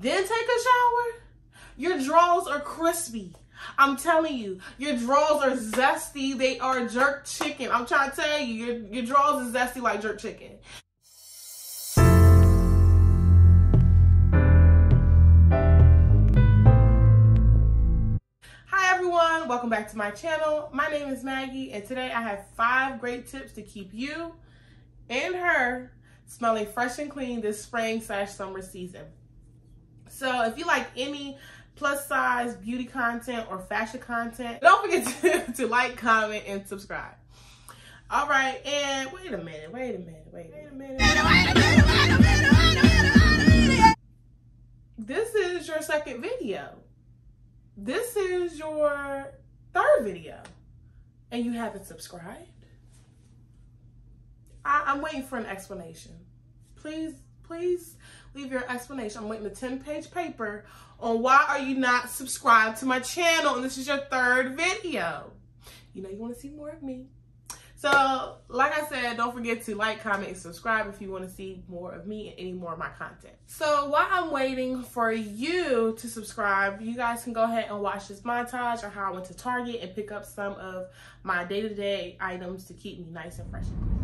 then take a shower, your draws are crispy. I'm telling you, your draws are zesty. They are jerk chicken. I'm trying to tell you, your draws is zesty like jerk chicken. Hi everyone, welcome back to my channel. My name is Maggie and today I have 5 great tips to keep you and her smelling fresh and clean this spring/summer season. So if you like any plus size beauty content or fashion content, don't forget to like, comment, and subscribe. All right, and wait a minute. This is your second video. This is your 3rd video, and you haven't subscribed? I'm waiting for an explanation. Please leave your explanation. I'm waiting a 10-page paper on why are you not subscribed to my channel and this is your 3rd video. You know you want to see more of me. So like I said, don't forget to like, comment, and subscribe if you want to see more of me and any more of my content. So while I'm waiting for you to subscribe, you guys can go ahead and watch this montage or how I went to Target and pick up some of my day-to-day items to keep me nice and fresh and clean.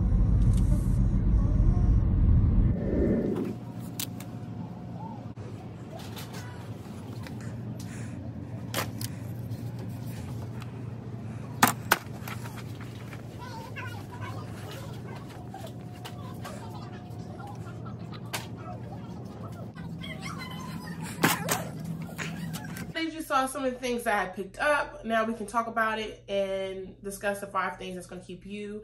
Saw some of the things that I had picked up. Now we can talk about it and discuss the 5 things that's going to keep you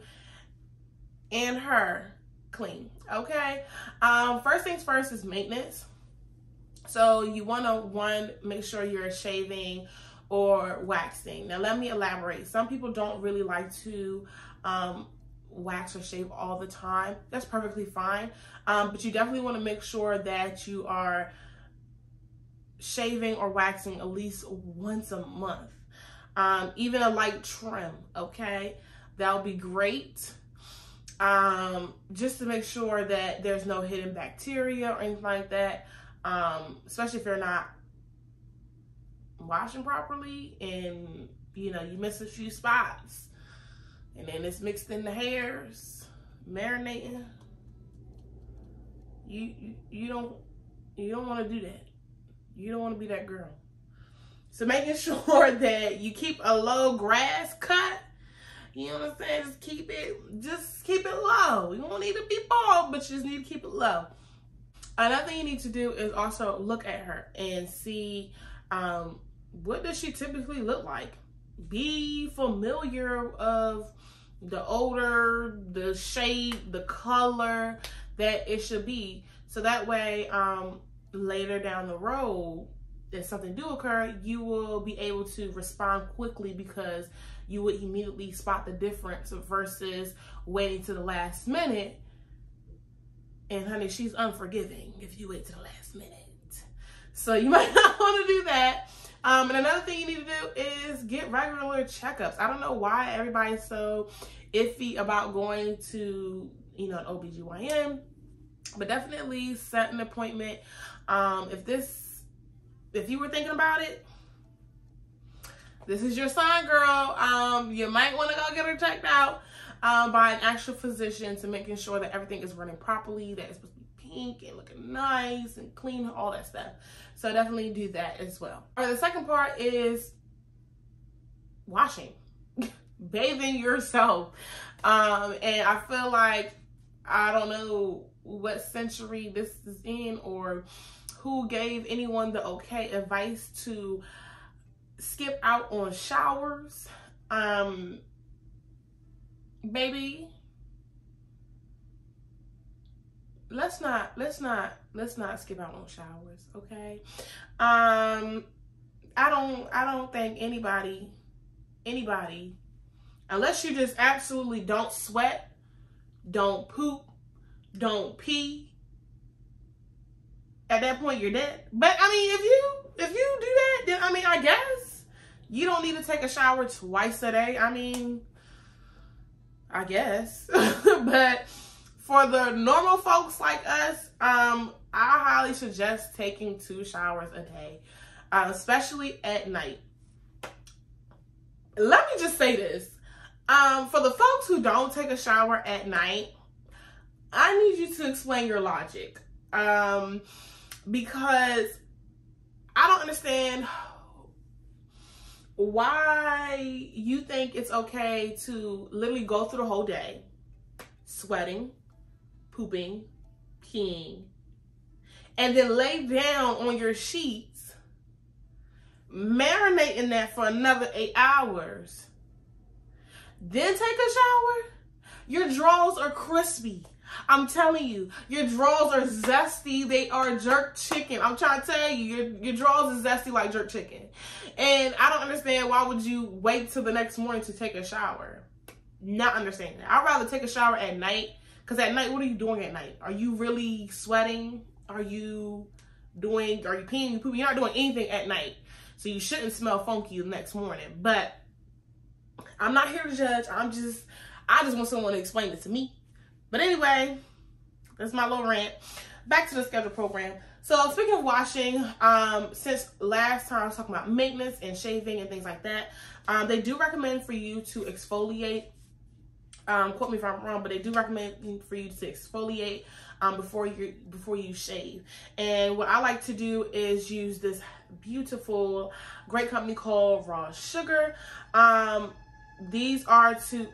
and her clean. Okay. First things first is maintenance. So you want to make sure you're shaving or waxing. Now let me elaborate. Some people don't really like to wax or shave all the time. That's perfectly fine. But you definitely want to make sure that you are shaving or waxing at least once a month, even a light trim. Okay, that'll be great, just to make sure that there's no hidden bacteria or anything like that, especially if you're not washing properly and you know you miss a few spots and then it's mixed in the hairs marinating. You don't want to do that. You don't want to be that girl. So making sure that you keep a low grass cut. You know what I'm saying? Just keep it low. You don't need to be bald, but you just need to keep it low. Another thing you need to do is also look at her and see what does she typically look like. Be familiar of the odor, the shape, the color that it should be. So that way, later down the road, if something do occur, you will be able to respond quickly because you would immediately spot the difference versus waiting to the last minute. And honey, she's unforgiving if you wait to the last minute. So you might not want to do that. And another thing you need to do is get regular checkups. I don't know why everybody's so iffy about going to, you know, an OBGYN, but definitely set an appointment. If you were thinking about it, this is your sign, girl. You might want to go get her checked out by an actual physician to making sure that everything is running properly, that it's supposed to be pink and looking nice and clean, all that stuff. So definitely do that as well. All right, the second part is washing, bathing yourself. And I feel like, I don't know what century this is in or who gave anyone the okay advice to skip out on showers. Baby, let's not skip out on showers, okay? I don't think anybody, unless you just absolutely don't sweat, don't poop, don't pee, at that point you're dead. But I mean, if you do that, then I mean, I guess you don't need to take a shower twice a day. I mean, I guess. But for the normal folks like us, I highly suggest taking 2 showers a day, especially at night. Let me just say this. For the folks who don't take a shower at night, I need you to explain your logic, because I don't understand why you think it's okay to literally go through the whole day sweating, pooping, peeing, and then lay down on your sheets, marinate in that for another 8 hours. Then take a shower. Your drawers are crispy. I'm telling you, your drawers are zesty. They are jerk chicken. I'm trying to tell you, your drawers are zesty like jerk chicken. And I don't understand, why would you wait till the next morning to take a shower? Not understanding that. I'd rather take a shower at night, because at night, what are you doing at night? Are you really sweating? Are you peeing? You pooping? You're not doing anything at night. So you shouldn't smell funky the next morning. But I'm not here to judge. I just want someone to explain it to me. But anyway, that's my little rant. Back to the schedule program. So speaking of washing, since last time I was talking about maintenance and shaving and things like that, they do recommend for you to exfoliate. Quote me if I'm wrong, but they do recommend for you to exfoliate before you shave. And what I like to do is use this beautiful, great company called Raw Sugar. These are to...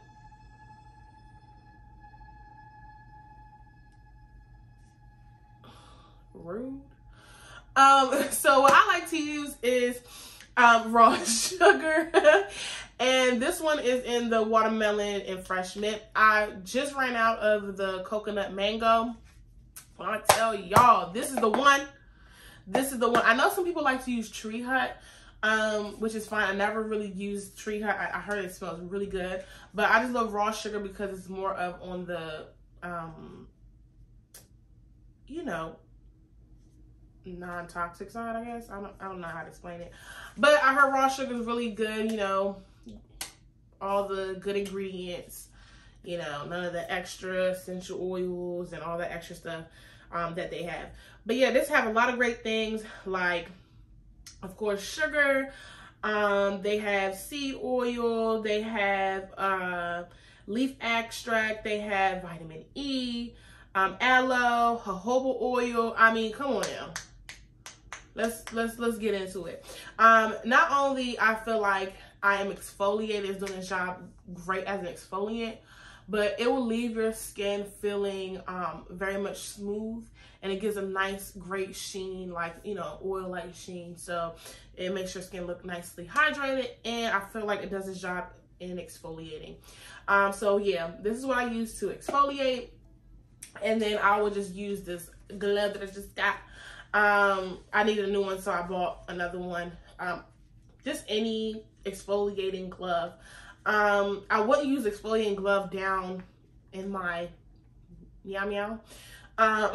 rude. So what I like to use is Raw Sugar, and this one is in the watermelon and fresh mint. I just ran out of the coconut mango. I tell y'all, this is the one. This is the one. I know some people like to use Tree Hut, which is fine. I never really used Tree Hut. I heard it smells really good, but I just love Raw Sugar because it's more of on the you know, non-toxic side, I guess. I don't know how to explain it, but I heard Raw Sugar is really good. You know, all the good ingredients, you know, none of the extra essential oils and all that extra stuff that they have. But yeah, this have a lot of great things, like of course sugar, they have seed oil, they have leaf extract, they have vitamin E, aloe, jojoba oil. I mean, come on now. Let's get into it. Not only I feel like I am exfoliated, is doing this job great as an exfoliant, but it will leave your skin feeling very much smooth, and it gives a nice, great sheen, like, you know, oil-like sheen. So it makes your skin look nicely hydrated, and I feel like it does its job in exfoliating. So yeah, this is what I use to exfoliate, and then I will just use this glove that I just got. I needed a new one, so I bought another one. Just any exfoliating glove. I wouldn't use exfoliating glove down in my meow meow. I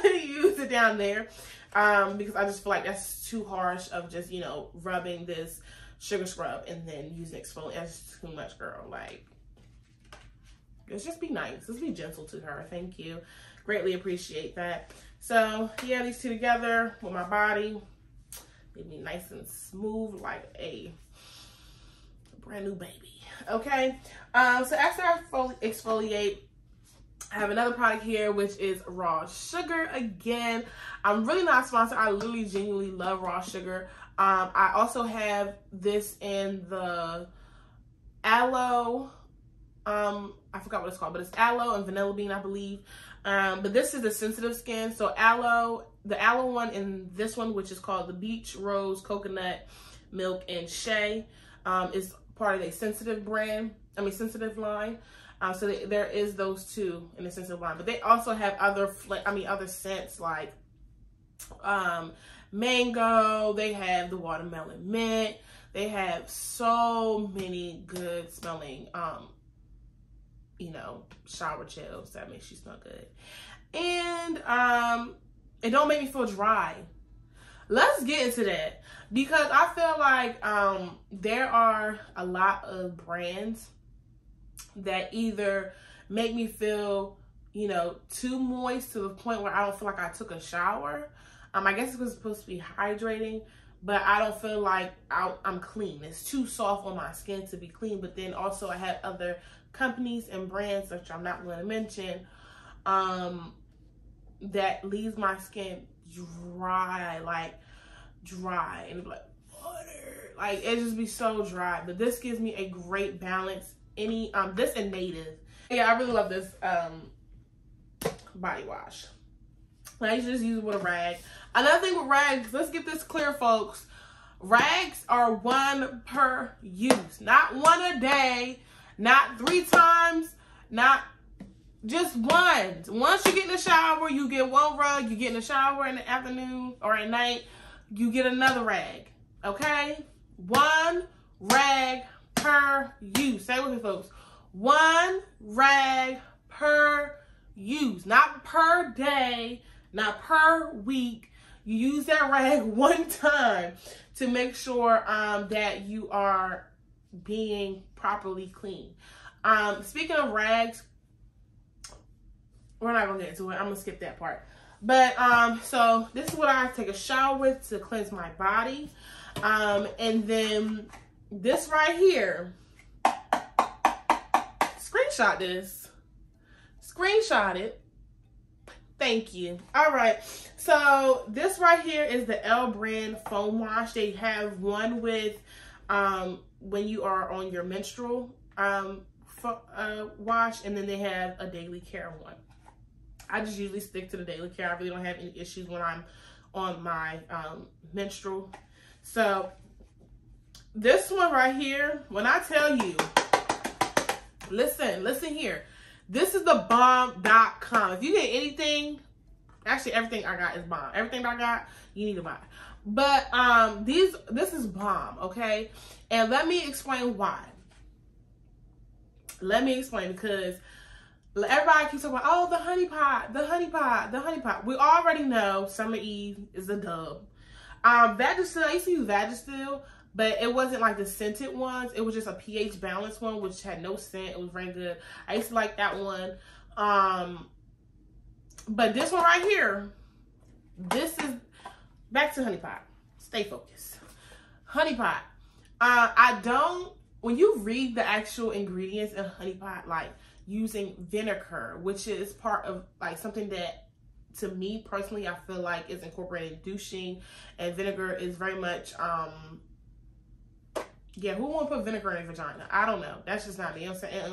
wouldn't use it down there because I just feel like that's too harsh of just, you know, rubbing this sugar scrub and then using exfoliant. That's too much, girl. Like, let's just be nice. Let's be gentle to her. Thank you. Greatly appreciate that. So yeah, these two together with my body made me nice and smooth like a brand new baby. Okay. So after I exfoliate, I have another product here, which is Raw Sugar. Again, I'm really not sponsored. I literally genuinely love Raw Sugar. I also have this in the aloe. I forgot what it's called, but it's aloe and vanilla bean, I believe. But this is the sensitive skin. So aloe, the aloe one, and this one, which is called the Beach Rose Coconut Milk and Shea, is part of a sensitive brand. I mean, sensitive line. So there is those two in the sensitive line, but they also have other scents like mango. They have the watermelon mint. They have so many good smelling you know, shower gels that makes you smell good, and it don't make me feel dry. Let's get into that, because I feel like there are a lot of brands that either make me feel you know, too moist to the point where I don't feel like I took a shower. I guess it was supposed to be hydrating, but I don't feel like I'm clean. It's too soft on my skin to be clean. But then also I had other companies and brands, which I'm not going to mention, that leaves my skin dry, like dry, and like water, like it just be so dry. But this gives me a great balance. This and Native. Yeah, I really love this body wash. I used to just use it with a rag. Another thing with rags, let's get this clear, folks. Rags are one per use, not one a day, not three times, not just one. Once you get in the shower, you get one rag. You get in the shower in the afternoon or at night, you get another rag. Okay, one rag per use. Say it with me, folks. One rag per use, not per day, not per week. You use that rag one time to make sure that you are being properly clean. Speaking of rags, we're not gonna get into it. I'm gonna skip that part. But so this is what I take a shower with to cleanse my body. And then this right here, screenshot this. Screenshot it. Thank you. All right, so this right here is the L brand foam wash. They have one with when you are on your menstrual wash, and then they have a daily care one. I just usually stick to the daily care. I really don't have any issues when I'm on my menstrual. So this one right here, when I tell you, listen here. This is the bomb.com. If you get anything, actually everything I got is bomb. Everything I got, you need to buy. But this is bomb, okay? And let me explain why. Let me explain, because everybody keeps talking about, oh, the honey pot, the honey pot, the honey pot. We already know Summer Eve is a dub. Vagisil, I used to use Vagisil, but it wasn't like the scented ones. It was just a pH balance one, which had no scent. It was very good. I used to like that one. But this one right here, this is, back to Honey Pot. Stay focused. Honey Pot. When you read the actual ingredients in Honey Pot, like using vinegar, which is part of like something that, to me personally, I feel like is incorporated douching, and vinegar is very much, yeah, who won't put vinegar in their vagina? I don't know. That's just not me. I'm saying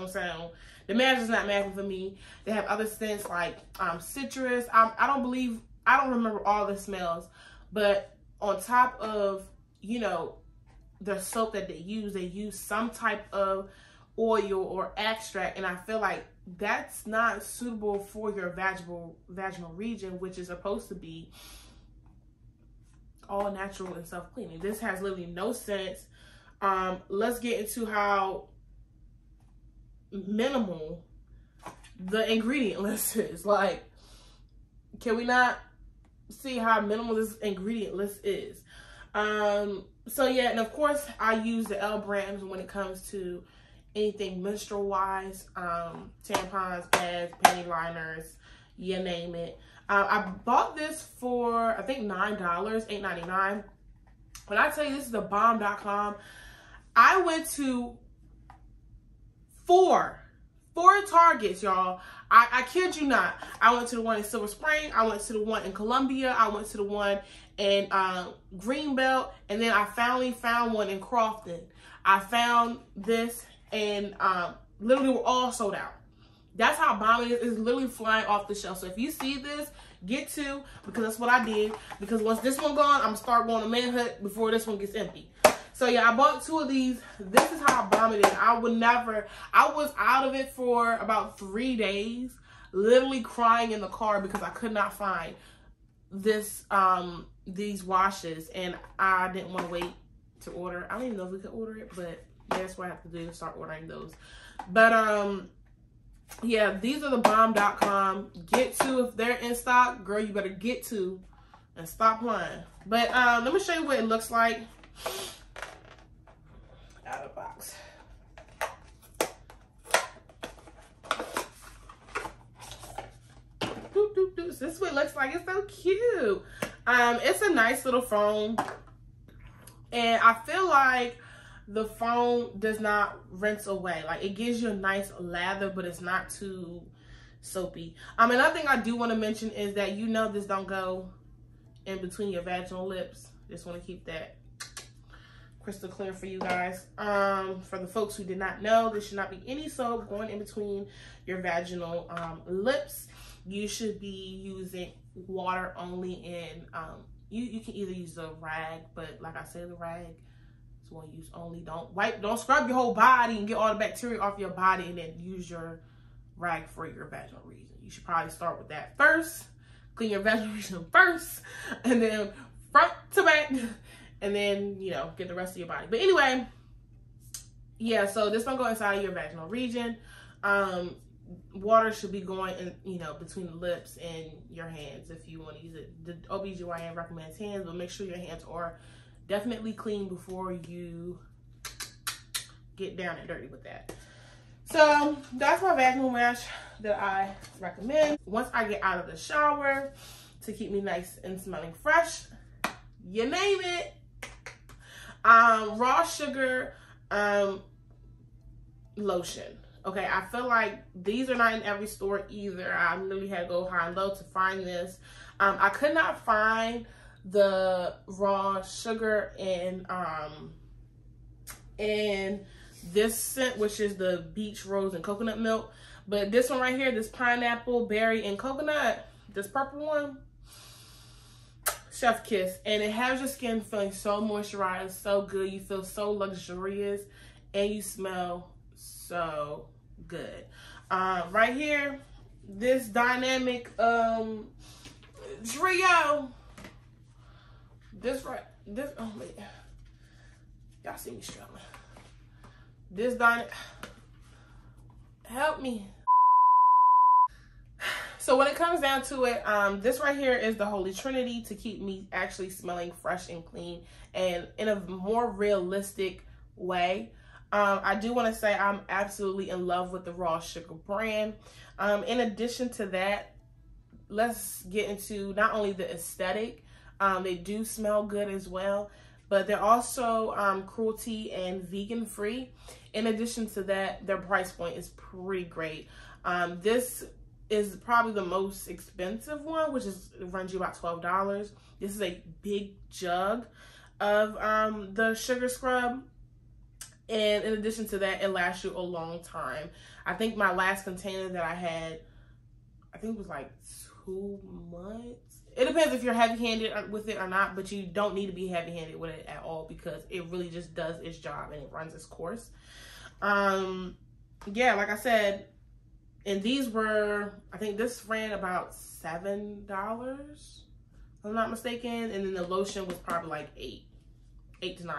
the match is not matching for me. They have other scents like citrus. I don't remember all the smells, but on top of, you know, the soap that they use some type of oil or extract, and I feel like that's not suitable for your vaginal region, which is supposed to be all natural and self-cleaning. This has literally no sense. Let's get into how minimal the ingredient list is. Like, can we not see how minimal this ingredient list is? So yeah, and of course I use the L brands when it comes to anything menstrual wise, tampons, pads, panty liners, you name it. I bought this for, I think $9, $8.99. When I tell you this is the bomb.com, I went to four Targets, y'all. I kid you not. I went to the one in Silver Spring. I went to the one in Columbia. I went to the one in Greenbelt. And then I finally found one in Crofton. I found this, and literally we're all sold out. That's how bomb it is. It's literally flying off the shelf. So if you see this, get two, because that's what I did. Because once this one gone, I'm gonna start going to manhunt before this one gets empty. So yeah, I bought two of these. This is how I bomb it is. I was out of it for about 3 days, literally crying in the car because I could not find this, these washes, and I didn't want to wait to order. I don't even know if we could order it, but that's what I have to do, start ordering those. But, yeah, these are the bomb.com. Get two if they're in stock. Girl, you better get two and stop lying. But let me show you what it looks like out of the box. This is what it looks like. It's so cute. It's a nice little phone. And I feel like the phone does not rinse away. Like, it gives you a nice lather, but it's not too soapy. Another thing I do want to mention is that, you know, this don't go in between your vaginal lips. Just want to keep that crystal clear for you guys. For the folks who did not know, there should not be any soap going in between your vaginal lips. You should be using water only, and you can either use a rag, but like I said, the rag is going to use only. Don't scrub your whole body and get all the bacteria off your body and then use your rag for your vaginal region. You should probably start with that first. Clean your vaginal region first, and then front to back, and then, you know, get the rest of your body. But anyway, yeah, so this don't go inside of your vaginal region. Water should be going in, you know, between the lips and your hands if you want to use it. The OBGYN recommends hands, but make sure your hands are definitely clean before you get down and dirty with that. So that's my vaginal wash that I recommend. Once I get out of the shower, to keep me nice and smelling fresh, you name it. Raw Sugar lotion. Okay, I feel like these are not in every store either. I literally had to go high and low to find this. I could not find the Raw Sugar in this scent, which is the Beach Rose and Coconut Milk. But this one right here, this pineapple, berry, and coconut, this purple one, Chef Kiss, and it has your skin feeling so moisturized, so good. You feel so luxurious, and you smell so good. Right here, this dynamic trio. This oh man, y'all see me struggling. This dynamic, help me. So when it comes down to it, this right here is the Holy Trinity to keep me actually smelling fresh and clean and in a more realistic way. I do want to say I'm absolutely in love with the Raw Sugar brand. In addition to that, let's get into not only the aesthetic. They do smell good as well, but they're also cruelty and vegan free. In addition to that, their price point is pretty great. This is probably the most expensive one, which is runs you about $12. This is a big jug of the sugar scrub. And in addition to that, it lasts you a long time. I think my last container that I had, I think it was like 2 months. It depends if you're heavy-handed with it or not, but you don't need to be heavy-handed with it at all because it really just does its job and it runs its course. Yeah, like I said, and these were, I think this ran about $7, if I'm not mistaken. And then the lotion was probably like $8 to $9.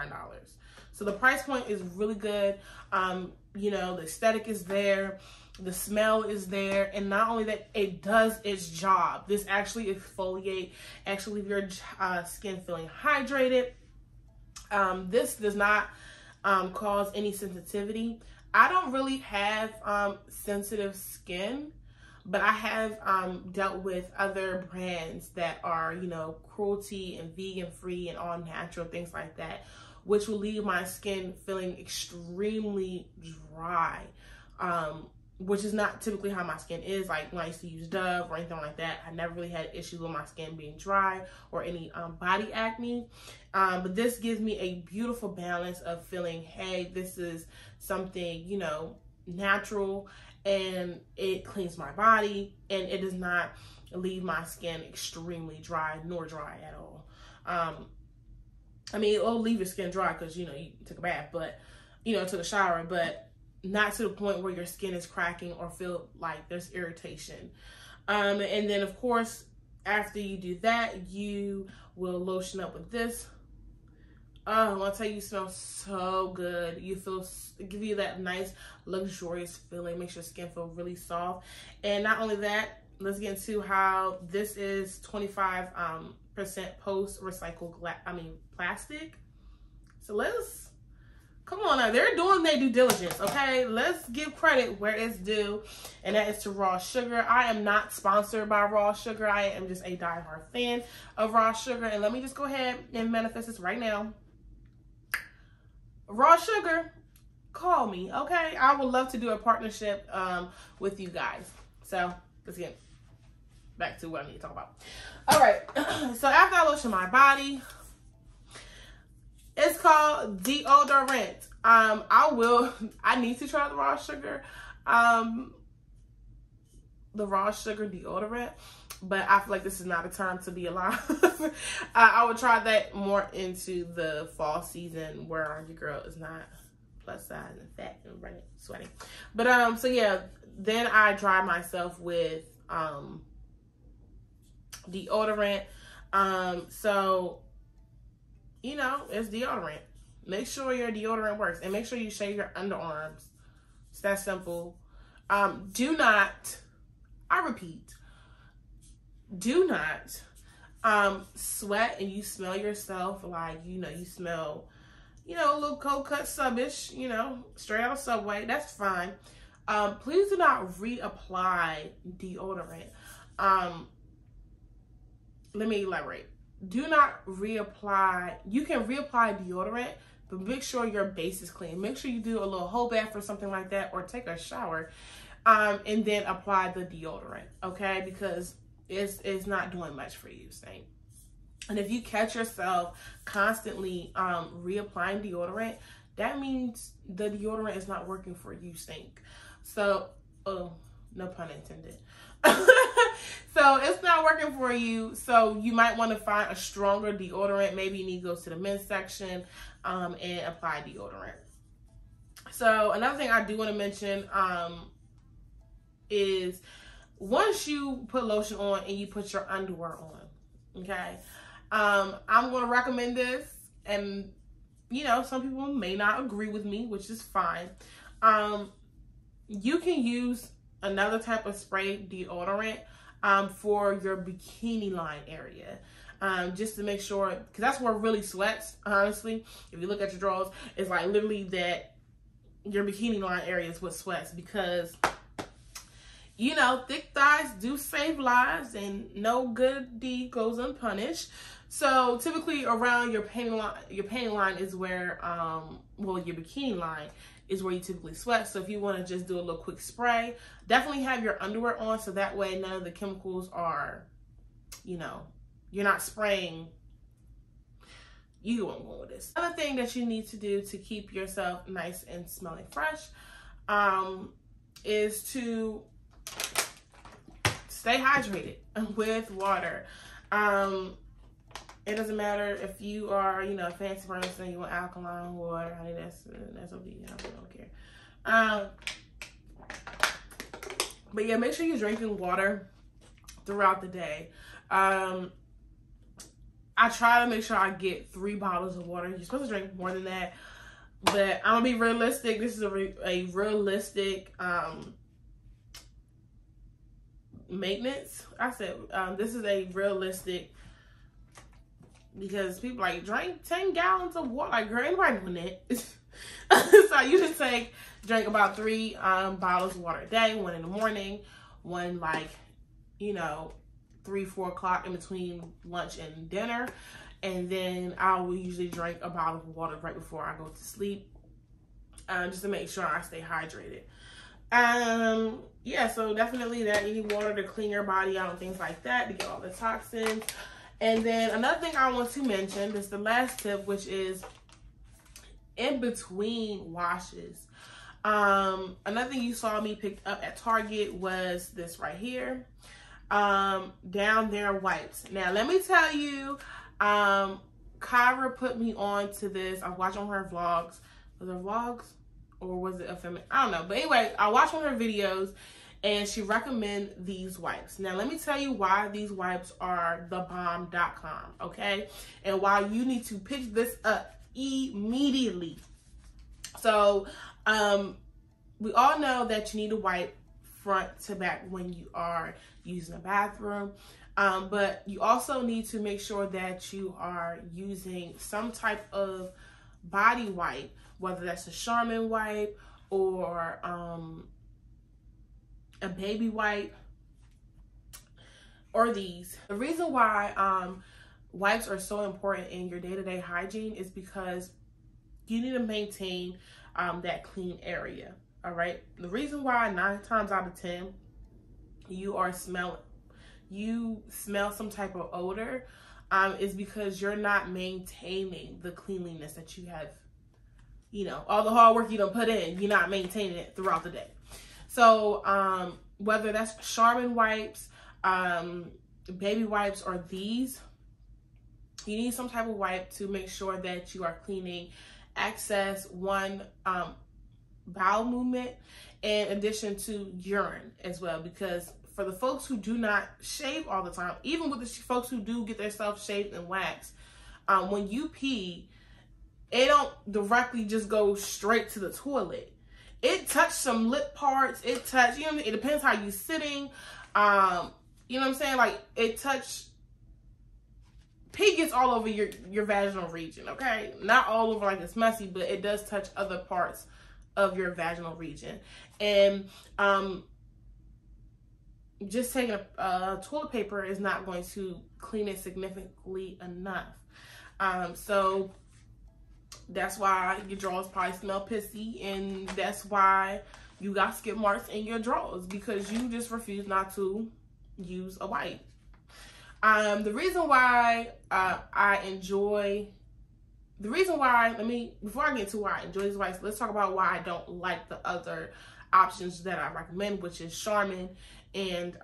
So the price point is really good. You know, the aesthetic is there, the smell is there, and not only that, it does its job. This actually exfoliates, actually leave your skin feeling hydrated. This does not cause any sensitivity. I don't really have sensitive skin, but I have dealt with other brands that are, you know, cruelty and vegan free and all natural, things like that, which will leave my skin feeling extremely dry, which is not typically how my skin is. Like when I used to use Dove or anything like that, I never really had issues with my skin being dry or any body acne. But this gives me a beautiful balance of feeling, hey, this is something, you know, natural, and it cleans my body, and it does not leave my skin extremely dry, nor dry at all. I mean, it'll leave your skin dry because, you know, you took a bath, but, you know, took a shower, but not to the point where your skin is cracking or feel like there's irritation. And then, of course, after you do that, you will lotion up with this. Oh, I'll tell you, you smell so good. You feel, give you that nice, luxurious feeling. Makes your skin feel really soft. And not only that, let's get into how this is 25% post-recycled plastic. So let's Come on now, they're doing their due diligence, okay? Let's give credit where it's due, and that is to Raw Sugar. I am not sponsored by Raw Sugar. I am just a diehard fan of Raw Sugar, and let me just go ahead and manifest this right now. Raw Sugar, call me, okay? I would love to do a partnership with you guys. So let's get back to what I need to talk about. All right, so after I lotion my body, it's called deodorant. I need to try the Raw Sugar, deodorant, but I feel like this is not a time to be alive. I would try that more into the fall season where your girl is not plus size and fat and running, sweaty. But so yeah, then I dry myself with deodorant. So you know, it's deodorant. Make sure your deodorant works, and make sure you shave your underarms. It's that simple. Do not, I repeat, do not sweat and you smell yourself like, you know, you smell, you know, a little cold cut subbish, you know, straight out of Subway. That's fine. Please do not reapply deodorant. Let me elaborate. Do not reapply. You can reapply deodorant, but make sure your base is clean. Make sure you do a little whole bath or something like that, or take a shower, and then apply the deodorant, okay? Because it's not doing much for you, Saint. And if you catch yourself constantly reapplying deodorant, that means the deodorant is not working for you, Saint. So, oh, no pun intended. So it's not working for you, so you might want to find a stronger deodorant. Maybe you need to go to the men's section and apply deodorant. So another thing I do want to mention is once you put lotion on and you put your underwear on, okay, I'm going to recommend this, and you know, some people may not agree with me, which is fine. You can use another type of spray deodorant for your bikini line area, just to make sure, because that's where it really sweats, honestly. If you look at your drawers, it's like literally that your bikini line area is what sweats, because, you know, thick thighs do save lives and no good deed goes unpunished. So typically around your panty line is where, well, your bikini line is where you typically sweat. So if you want to just do a little quick spray, definitely have your underwear on, so that way none of the chemicals are, you know, you're not spraying. You won't go with this. Another thing that you need to do to keep yourself nice and smelling fresh is to stay hydrated with water. It doesn't matter if you are, you know, a fancy person, you want alkaline water, honey, that's OB, I don't care. But yeah, make sure you're drinking water throughout the day. I try to make sure I get 3 bottles of water. You're supposed to drink more than that, but I'm gonna be realistic. This is a realistic maintenance. I said, this is a realistic, because people like drink 10 gallons of water. Like, girl, anybody doing that? So you just drink about 3 bottles of water a day, 1 in the morning, 1 like, you know, 3, 4 o'clock in between lunch and dinner. And then I will usually drink a bottle of water right before I go to sleep, just to make sure I stay hydrated. Yeah, so definitely that you need water to clean your body out and things like that, to get all the toxins. And then another thing I want to mention is the last tip, which is in between washes. Another thing you saw me pick up at Target was this right here, down there wipes. Now let me tell you, Kyra put me on to this. I watched on her vlogs. Was it vlogs or was it a feminine? I don't know. But anyway, I watched on her videos, and she recommended these wipes. Now, let me tell you why these wipes are thebomb.com, okay? And why you need to pick this up immediately. So, we all know that you need to wipe front to back when you are using a bathroom. But you also need to make sure that you are using some type of body wipe, whether that's a Charmin wipe or a baby wipe or these. The reason why wipes are so important in your day-to-day hygiene is because you need to maintain that clean area, all right? The reason why 9 times out of 10 you smell some type of odor is because you're not maintaining the cleanliness that you have, you know, all the hard work you done put in, you're not maintaining it throughout the day. So whether that's Charmin wipes, baby wipes, or these, you need some type of wipe to make sure that you are cleaning excess, one, bowel movement, in addition to urine as well. Because for the folks who do not shave all the time, even with the folks who do get themselves shaved and waxed, when you pee, it don't directly just go straight to the toilet. It touched some lip parts. It touched, you know, it depends how you're sitting. You know what I'm saying? Like, it touched. Pee gets all over your vaginal region, okay? Not all over like it's messy, but it does touch other parts of your vaginal region. And just taking a toilet paper is not going to clean it significantly enough. So that's why your drawers probably smell pissy, and that's why you got skid marks in your drawers, because you just refuse not to use a wipe. Before I get to why I enjoy these wipes, let's talk about why I don't like the other options that I recommend, which is Charmin and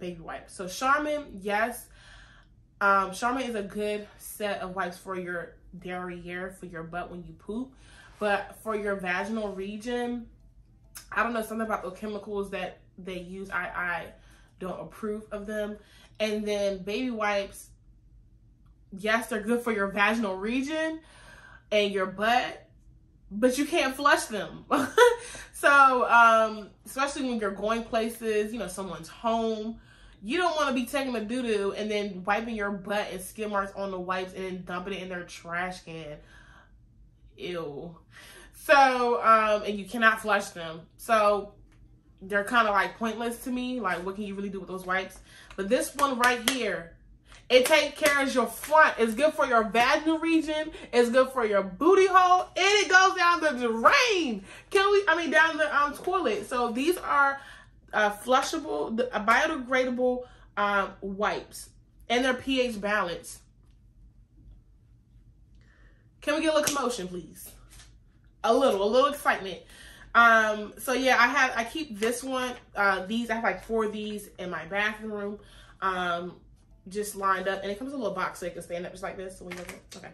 baby wipes. So Charmin, yes, Charmin is a good set of wipes for your derriere, for your butt when you poop, but for your vaginal region, I don't know, something about the chemicals that they use, I don't approve of them. And then baby wipes, yes, they're good for your vaginal region and your butt, but you can't flush them. So, especially when you're going places, you know, someone's home, you don't want to be taking a doo-doo and then wiping your butt and skid marks on the wipes and then dumping it in their trash can. Ew. So, and you cannot flush them. So they're kind of like pointless to me. Like, what can you really do with those wipes? But this one right here, it takes care of your front. It's good for your vaginal region. It's good for your booty hole. And it goes down the drain. Down the toilet. So these are flushable, biodegradable wipes. And they're pH balanced. Can we get a little commotion, please? A little excitement. So yeah, I keep this one, these, I have like 4 of these in my bathroom, just lined up, and it comes in a little box so it can stand up just like this. So we look at, okay.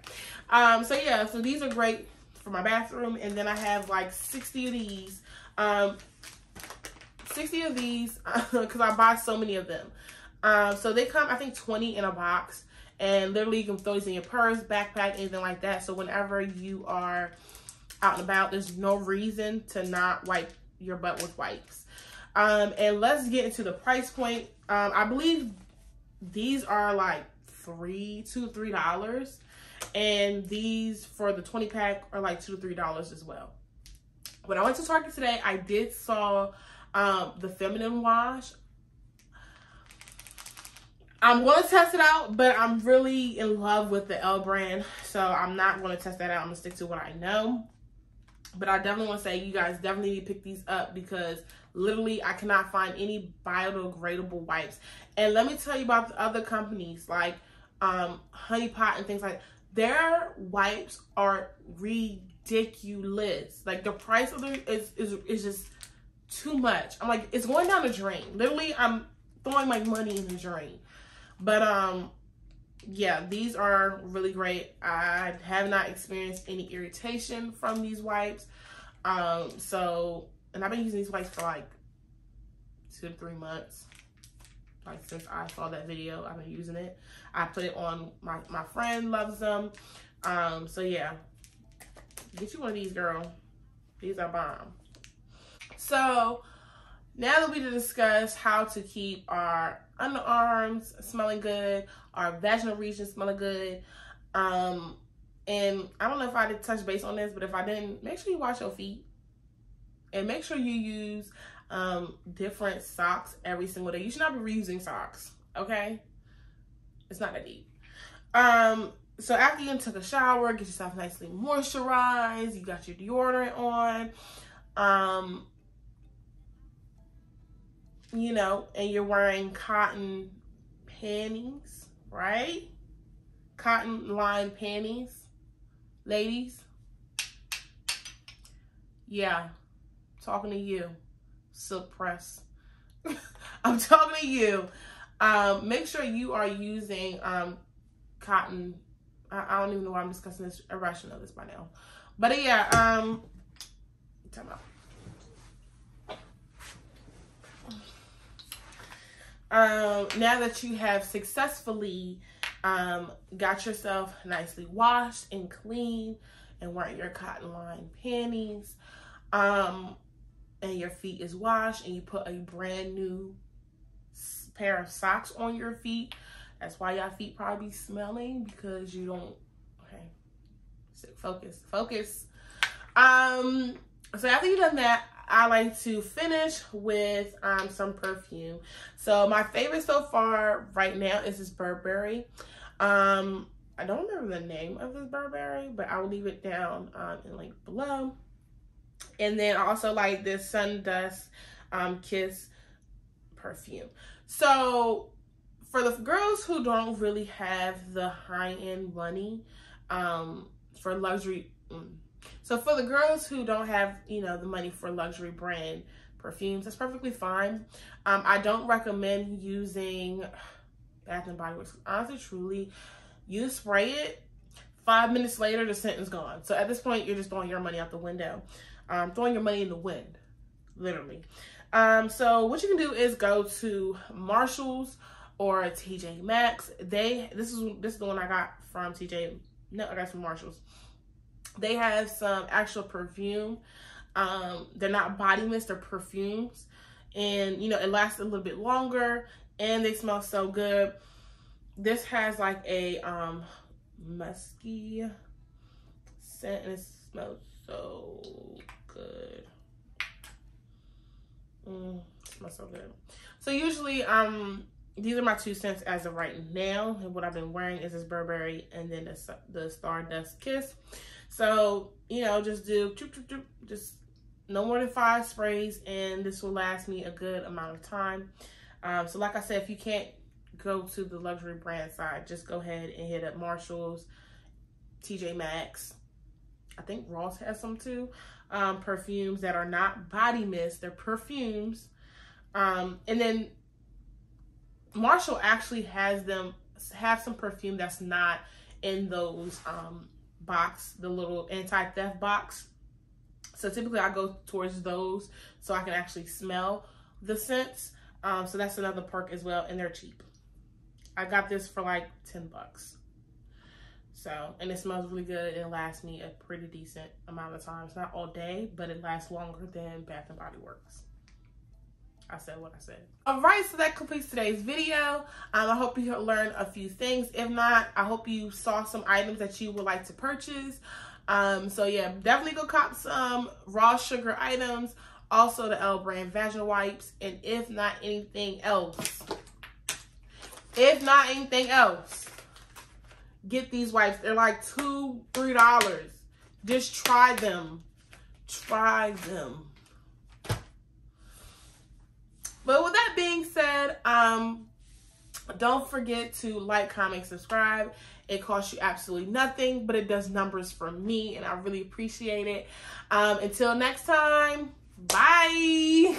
So yeah, so these are great for my bathroom. And then I have like 60 of these, 'cause I buy so many of them. So they come, I think 20 in a box, and literally you can throw these in your purse, backpack, anything like that. So whenever you are out and about, there's no reason to not wipe your butt with wipes. And let's get into the price point. I believe these are like $3, and these for the 20 pack are like $2 to $3 as well. When I went to Target today, I did saw the feminine wash. I'm going to test it out, but I'm really in love with the L brand, so I'm not going to test that out. I'm going to stick to what I know. But I definitely want to say you guys definitely need to pick these up, because literally I cannot find any biodegradable wipes. And let me tell you about the other companies like Honey Pot and things like that. Their wipes are ridiculous. Like, the price of them is just too much. I'm like, it's going down the drain. Literally, I'm throwing my money in the drain. But yeah, these are really great. I have not experienced any irritation from these wipes. And I've been using these wipes for like 2 to 3 months. Like, since I saw that video, I've been using it. I put it on, my friend loves them. So yeah, get you one of these, girl. These are bomb. So now that we discussed how to keep our underarms smelling good, our vaginal region smelling good, And I don't know if I did touch base on this, but if I didn't, make sure you wash your feet. And make sure you use different socks every single day. You should not be reusing socks, okay? It's not that deep. So after you took a shower, get yourself nicely moisturized. You got your deodorant on. You know, and you're wearing cotton panties, right? Cotton lined panties, ladies. Yeah, talking to you, Silk Press. I'm talking to you. Make sure you are using cotton. I don't even know why I'm discussing this. I should know this by now, but yeah. Time out. Now that you have successfully got yourself nicely washed and clean and wearing your cotton lined panties, and your feet is washed, and you put a brand new pair of socks on your feet. That's why y'all feet probably be smelling, because you don't, okay, focus. So after you've done that, I like to finish with some perfume. So my favorite so far right now is this Burberry. I don't remember the name of this Burberry, but I will leave it down in the link below. And then I also like this Stardust Kiss perfume. So for the girls who don't really have the high-end money for luxury, so for the girls who don't have, you know, the money for luxury brand perfumes, that's perfectly fine. I don't recommend using Bath and Body Works. Honestly, truly, you spray it, 5 minutes later, the scent is gone. So at this point, you're just throwing your money out the window, throwing your money in the wind, literally. So what you can do is go to Marshall's or TJ Maxx. This is the one I got from TJ. No, I got from Marshall's. They have some actual perfume. They're not body mist, they're perfumes. And, you know, it lasts a little bit longer and they smell so good. This has like a musky scent and it smells so good. Smells so good. So usually, these are my two scents as of right now. And what I've been wearing is this Burberry and then the Stardust Kiss. So, you know, just do just no more than 5 sprays, and this will last me a good amount of time. So like I said, if you can't go to the luxury brand side, just go ahead and hit up Marshall's, TJ Maxx. I think Ross has some too. Perfumes that are not body mist, they're perfumes. And then Marshall actually has them have some perfume that's not in those box, the little anti-theft box. So typically I go towards those so I can actually smell the scents. So that's another perk as well, and they're cheap. I got this for like $10. So, and it smells really good and it lasts me a pretty decent amount of time. It's not all day, but it lasts longer than Bath and Body Works. I said what I said. All right, so that completes today's video. I hope you learned a few things. If not, I hope you saw some items that you would like to purchase. So yeah, definitely go cop some Raw Sugar items, also the L brand vaginal wipes, and if not anything else, get these wipes. They're like $2-3. Just try them. But with that being said, don't forget to like, comment, subscribe. It costs you absolutely nothing, but it does numbers for me, and I really appreciate it. Until next time, bye.